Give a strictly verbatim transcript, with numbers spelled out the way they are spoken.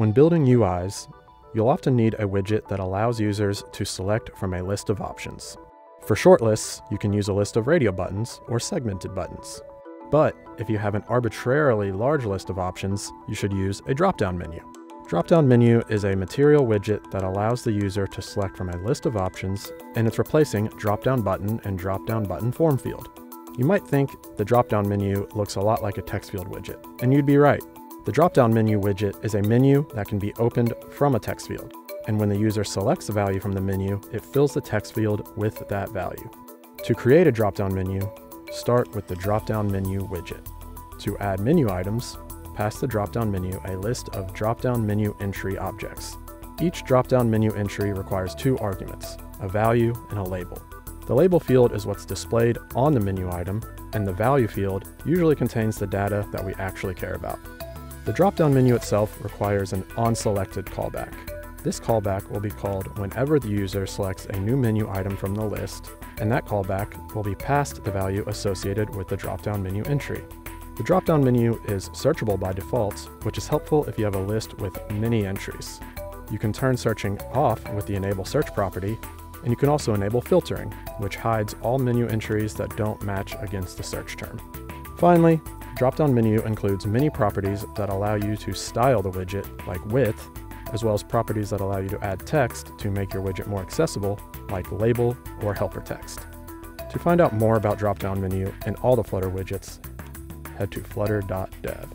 When building U Is, you'll often need a widget that allows users to select from a list of options. For shortlists, you can use a list of radio buttons or segmented buttons. But if you have an arbitrarily large list of options, you should use a drop-down menu. Dropdown Menu is a Material widget that allows the user to select from a list of options, and it's replacing Dropdown Button and Dropdown Button Form Field. You might think the Dropdown Menu looks a lot like a text field widget, and you'd be right. The Dropdown Menu widget is a menu that can be opened from a text field, and when the user selects a value from the menu, it fills the text field with that value. To create a Dropdown Menu, start with the Dropdown Menu widget. To add menu items, pass the drop-down menu a list of drop-down menu entry objects. Each drop-down menu entry requires two arguments, a value and a label. The label field is what's displayed on the menu item, and the value field usually contains the data that we actually care about. The drop-down menu itself requires an onSelected callback. This callback will be called whenever the user selects a new menu item from the list, and that callback will be passed the value associated with the drop-down menu entry. The drop-down menu is searchable by default, which is helpful if you have a list with many entries. You can turn searching off with the Enable Search property, and you can also enable filtering, which hides all menu entries that don't match against the search term. Finally, drop-down menu includes many properties that allow you to style the widget, like width, as well as properties that allow you to add text to make your widget more accessible, like label or helper text. To find out more about drop-down menu and all the Flutter widgets, head to flutter dot dev.